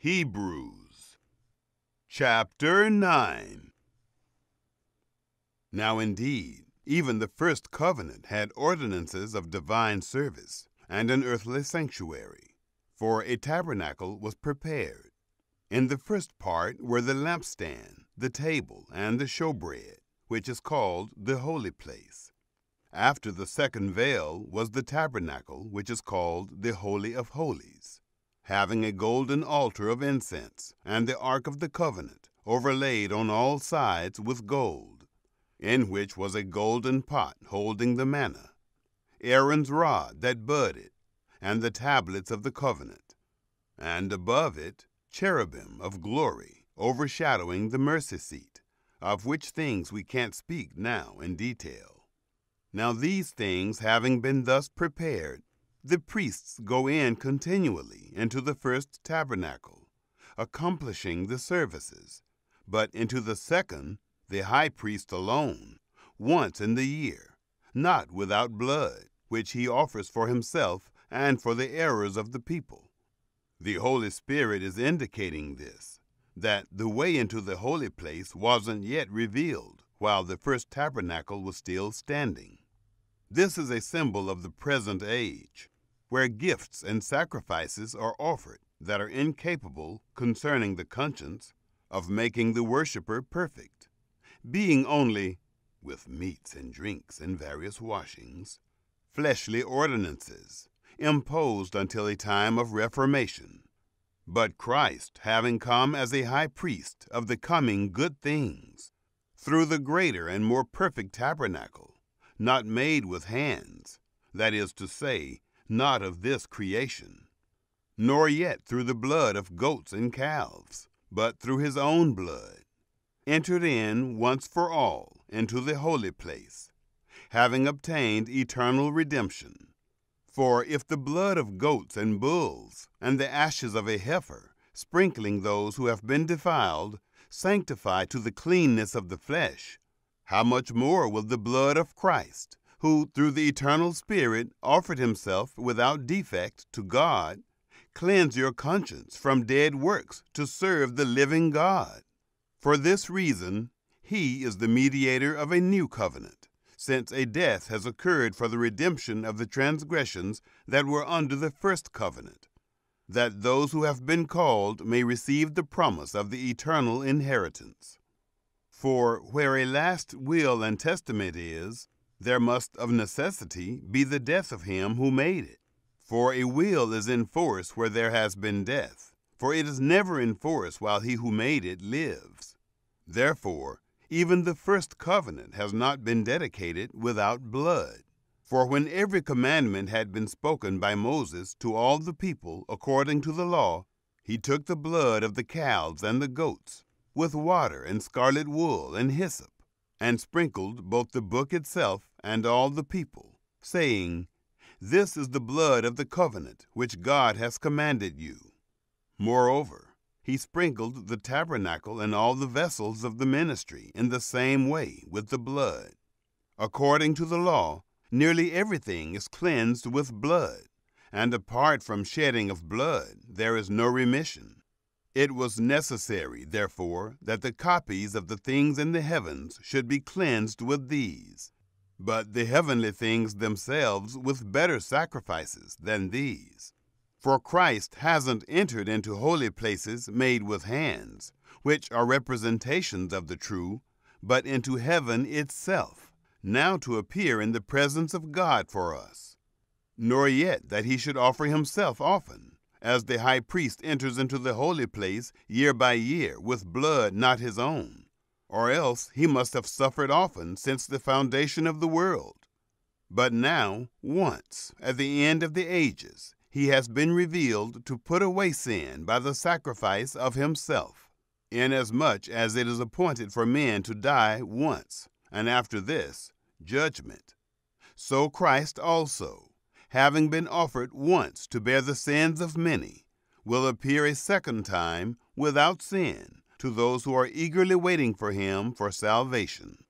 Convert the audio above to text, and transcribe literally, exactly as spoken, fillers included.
Hebrews chapter nine. Now indeed, even the first covenant had ordinances of divine service and an earthly sanctuary, for a tabernacle was prepared. In the first part were the lampstand, the table, and the showbread, which is called the holy place. After the second veil was the tabernacle, which is called the Holy of Holies, having a golden altar of incense, and the Ark of the Covenant, overlaid on all sides with gold, in which was a golden pot holding the manna, Aaron's rod that budded, and the tablets of the covenant, and above it cherubim of glory overshadowing the mercy seat, of which things we can't speak now in detail. Now these things having been thus prepared, the priests go in continually into the first tabernacle, accomplishing the services, but into the second the high priest alone, once in the year, not without blood, which he offers for himself and for the errors of the people. The Holy Spirit is indicating this, that the way into the holy place wasn't yet revealed while the first tabernacle was still standing. This is a symbol of the present age, where gifts and sacrifices are offered that are incapable, concerning the conscience, of making the worshiper perfect, being only, with meats and drinks and various washings, fleshly ordinances, imposed until a time of reformation. But Christ, having come as a high priest of the coming good things, through the greater and more perfect tabernacle, not made with hands, that is to say, not of this creation, nor yet through the blood of goats and calves, but through his own blood, entered in once for all into the holy place, having obtained eternal redemption. For if the blood of goats and bulls and the ashes of a heifer, sprinkling those who have been defiled, sanctify to the cleanness of the flesh, how much more will the blood of Christ, who through the eternal Spirit offered himself without defect to God, cleanse your conscience from dead works to serve the living God? For this reason, he is the mediator of a new covenant, since a death has occurred for the redemption of the transgressions that were under the first covenant, that those who have been called may receive the promise of the eternal inheritance. For where a last will and testament is, there must of necessity be the death of him who made it. For a will is in force where there has been death, for it is never in force while he who made it lives. Therefore, even the first covenant has not been dedicated without blood. For when every commandment had been spoken by Moses to all the people according to the law, he took the blood of the calves and the goats, with water and scarlet wool and hyssop, and sprinkled both the book itself and all the people, saying, "This is the blood of the covenant which God has commanded you." Moreover, he sprinkled the tabernacle and all the vessels of the ministry in the same way with the blood. According to the law, nearly everything is cleansed with blood, and apart from shedding of blood, there is no remission. It was necessary, therefore, that the copies of the things in the heavens should be cleansed with these, but the heavenly things themselves with better sacrifices than these. For Christ hasn't entered into holy places made with hands, which are representations of the true, but into heaven itself, now to appear in the presence of God for us. Nor yet that he should offer himself often, as the high priest enters into the holy place year by year with blood not his own, or else he must have suffered often since the foundation of the world. But now, once, at the end of the ages, he has been revealed to put away sin by the sacrifice of himself, inasmuch as it is appointed for men to die once, and after this, judgment. So Christ also, having been offered once to bear the sins of many, will appear a second time without sin to those who are eagerly waiting for him for salvation.